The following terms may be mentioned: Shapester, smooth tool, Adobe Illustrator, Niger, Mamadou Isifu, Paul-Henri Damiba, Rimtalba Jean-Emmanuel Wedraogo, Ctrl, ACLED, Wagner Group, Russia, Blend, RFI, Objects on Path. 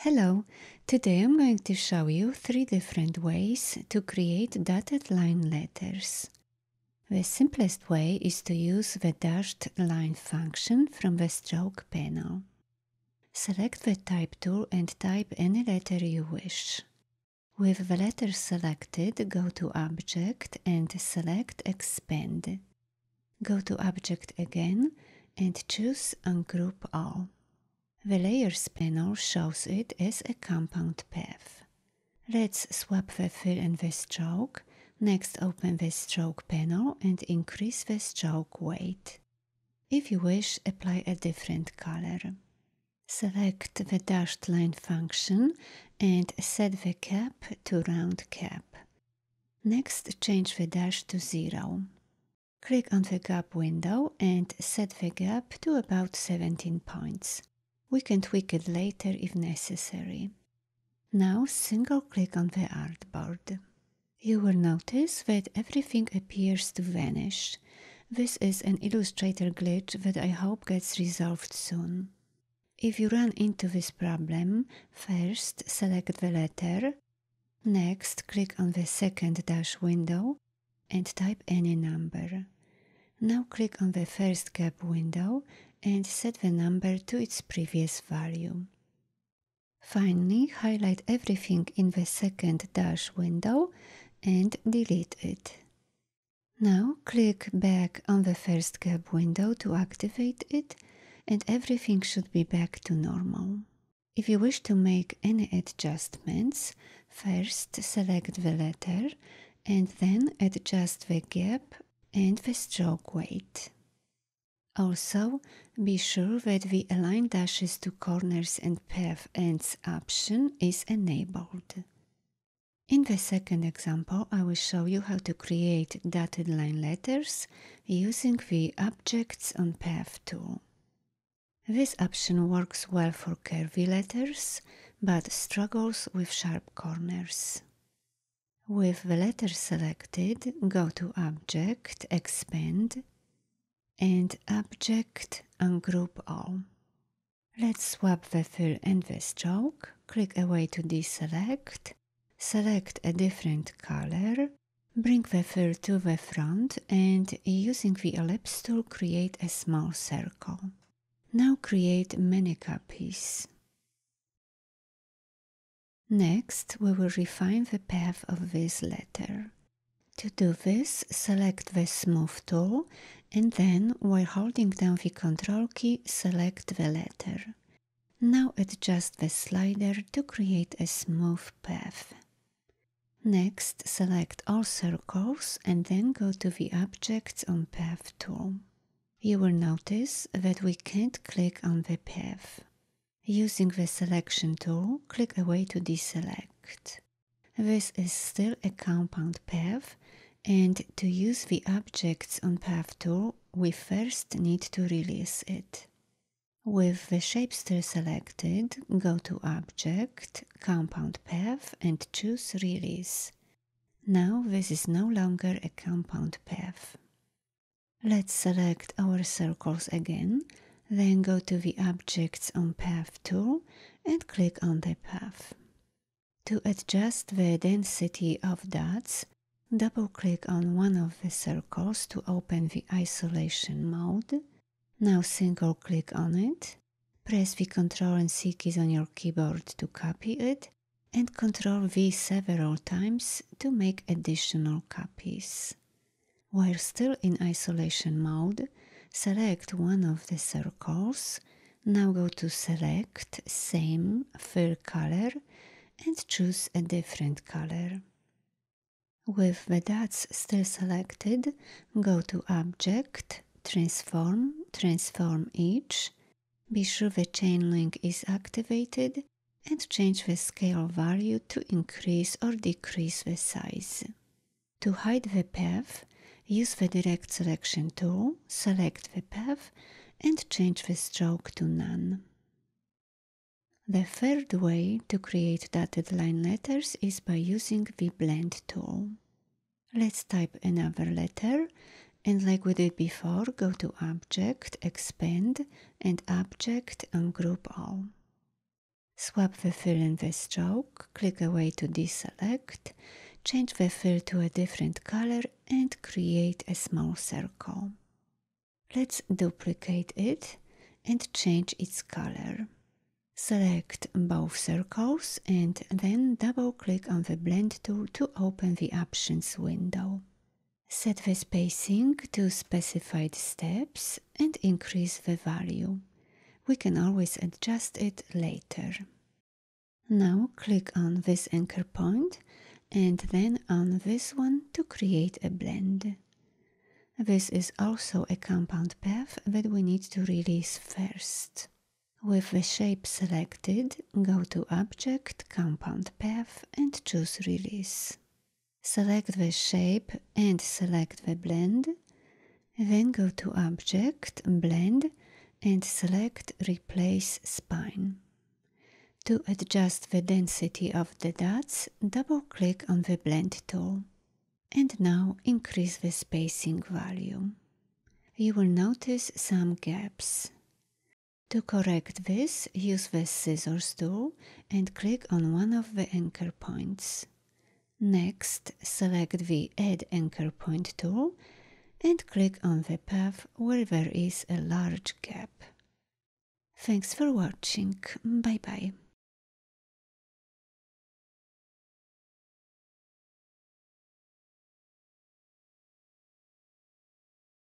Hello! Today I'm going to show you three different ways to create dotted line letters. The simplest way is to use the dashed line function from the stroke panel. Select the type tool and type any letter you wish. With the letter selected, go to Object and select Expand. Go to Object again and choose Ungroup All. The Layers panel shows it as a compound path. Let's swap the fill and the stroke. Next, open the stroke panel and increase the stroke weight. If you wish, apply a different color. Select the dashed line function and set the cap to round cap. Next, change the dash to 0. Click on the gap window and set the gap to about 17 points. We can tweak it later if necessary. Now single click on the artboard. You will notice that everything appears to vanish. This is an Illustrator glitch that I hope gets resolved soon. If you run into this problem, first select the letter, next click on the second dash window and type any number. Now click on the first gap window and set the number to its previous value. Finally, highlight everything in the second dash window and delete it. Now click back on the first gap window to activate it, and everything should be back to normal. If you wish to make any adjustments, first select the letter and then adjust the gap and the stroke weight. Also, be sure that the Align Dashes to Corners and Path Ends option is enabled. In the second example, I will show you how to create dotted line letters using the Objects on Path tool. This option works well for curvy letters, but struggles with sharp corners. With the letter selected, go to Object, Expand, and Object Ungroup All. Let's swap the fill and the stroke, click away to deselect, select a different color, bring the fill to the front and using the ellipse tool create a small circle. Now create many copies. Next we will refine the path of this letter. To do this, select the Smooth tool and then, while holding down the Ctrl key, select the letter. Now adjust the slider to create a smooth path. Next, select all circles and then go to the Objects on Path tool. You will notice that we can't click on the path. Using the Selection tool, click away to deselect. This is still a compound path, and to use the Objects on Path tool, we first need to release it. With the Shapester selected, go to Object, Compound Path and choose Release. Now this is no longer a compound path. Let's select our circles again, then go to the Objects on Path tool and click on the path. To adjust the density of dots, double-click on one of the circles to open the isolation mode. Now single-click on it, press the Ctrl and C keys on your keyboard to copy it, and Ctrl V several times to make additional copies. While still in isolation mode, select one of the circles, now go to Select, Same, Fill Color, and choose a different color. With the dots still selected, go to Object, Transform, Transform Each, be sure the chain link is activated, and change the scale value to increase or decrease the size. To hide the path, use the Direct Selection tool, select the path, and change the stroke to None. The third way to create dotted line letters is by using the Blend tool. Let's type another letter and, like we did before, go to Object, Expand and Object Ungroup All. Swap the fill and the stroke, click away to deselect, change the fill to a different color and create a small circle. Let's duplicate it and change its color. Select both circles and then double-click on the Blend tool to open the Options window. Set the spacing to specified steps and increase the value. We can always adjust it later. Now click on this anchor point and then on this one to create a blend. This is also a compound path that we need to release first. With the shape selected, go to Object, Compound Path and choose Release. Select the shape and select the blend, then go to Object, Blend and select Replace Spine. To adjust the density of the dots, double-click on the Blend tool. And now increase the spacing value. You will notice some gaps. To correct this, use the Scissors tool and click on one of the anchor points. Next, select the Add Anchor Point tool and click on the path where there is a large gap. Thanks for watching. Bye-bye.